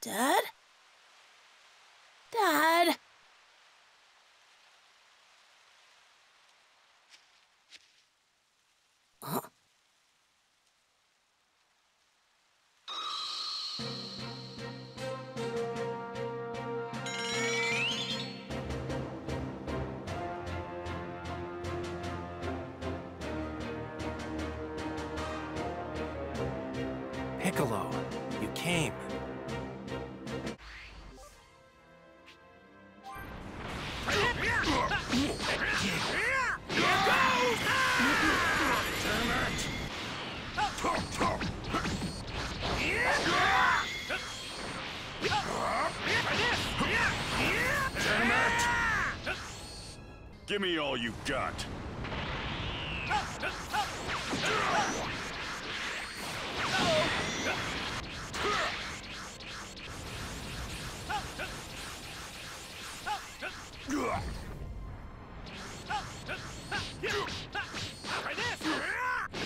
Dad? Dad? Piccolo, you came. Give me all you got.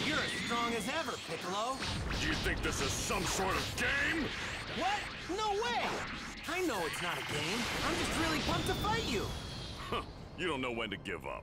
You're as strong as ever, Piccolo. Do you think this is some sort of game? What? No way! I know it's not a game. I'm just really pumped to fight you. Huh. You don't know when to give up.